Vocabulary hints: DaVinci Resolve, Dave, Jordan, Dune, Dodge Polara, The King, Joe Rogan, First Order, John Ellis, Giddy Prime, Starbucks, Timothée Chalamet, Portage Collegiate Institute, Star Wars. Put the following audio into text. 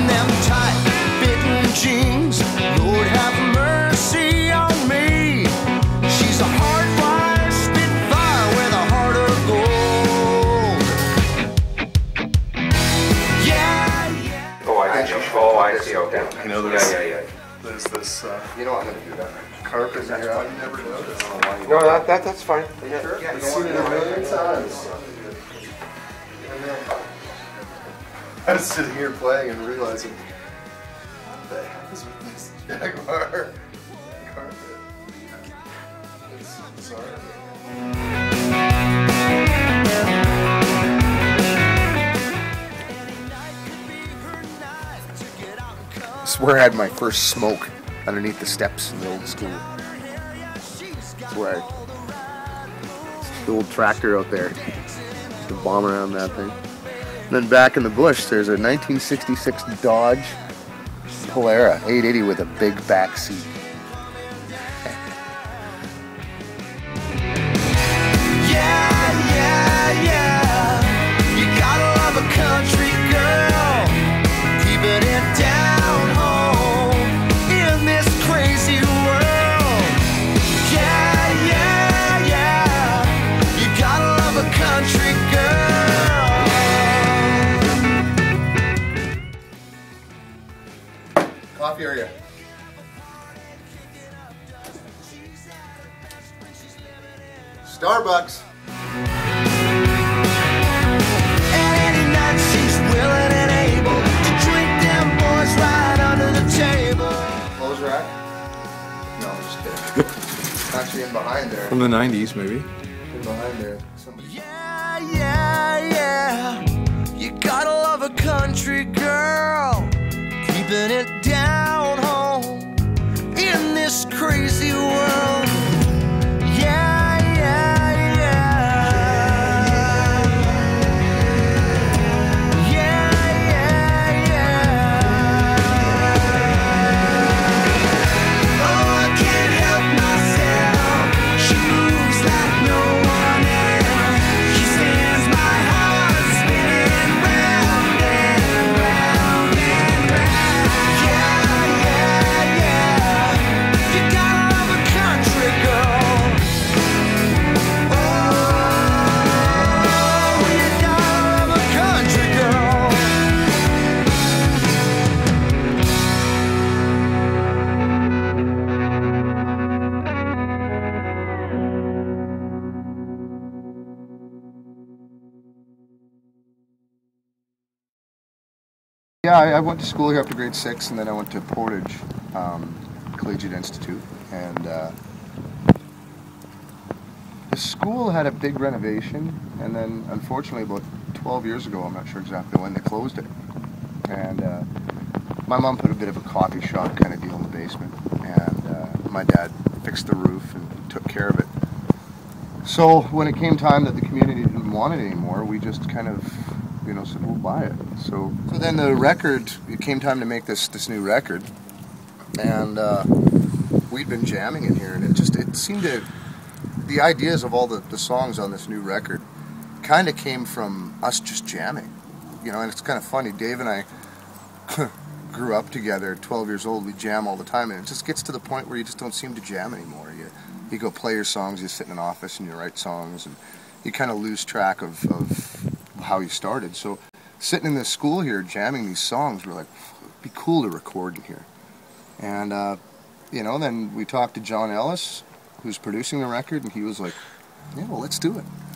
in them tight-fitting jeans. Lord, have mercy on me. She's a hard-blasted fire with a heart of gold. Yeah, yeah. Oh, I think you. Oh, I see. Okay. You know, there's, there's this. You don't want to do that. Carp is here. I've never noticed. No, that's fine. Yeah. Sure? Yeah, we've seen it a million times. I was sitting here playing and realizing, what the heck is with this jaguar carpet? It's bizarre. I swear I had my first smoke underneath the steps in the old school. That's where I, the old tractor out there, used to bomb around that thing. And then back in the bush, there's a 1966 Dodge Polara 880 with a big back seat. Coffee area. Starbucks. And any night she's willing and able to drink them boys right under the table. Clothes rack? No, I'm just kidding. Actually in behind there. From the 90s maybe. In behind there. Somebody. Yeah, yeah, yeah. You gotta love a country girl. Keeping it down home in this crazy world. Yeah, yeah, yeah. Yeah, yeah, yeah. Oh, I can't help myself. She moves like no one else. She sends my heart spinning round and round and round. Yeah, I went to school here up to grade 6, and then I went to Portage Collegiate Institute, and the school had a big renovation, and then unfortunately about 12 years ago, I'm not sure exactly when, they closed it. And my mom put a bit of a coffee shop kind of deal in the basement, and my dad fixed the roof and took care of it. So when it came time that the community didn't want it anymore, we just kind of, you know, said we'll buy it. So then the record, it came time to make this new record, and we'd been jamming in here, and it seemed to, the ideas of all the songs on this new record kind of came from us just jamming, you know. And it's kind of funny, Dave and I grew up together, 12 years old, we jam all the time, and it just gets to the point where you just don't seem to jam anymore. You go play your songs, you sit in an office and you write songs, and you kind of lose track of how you started. So sitting in this school here jamming these songs, we're like, it'd be cool to record in here. And you know, then we talked to John Ellis, who's producing the record, and he was like, yeah, well, let's do it.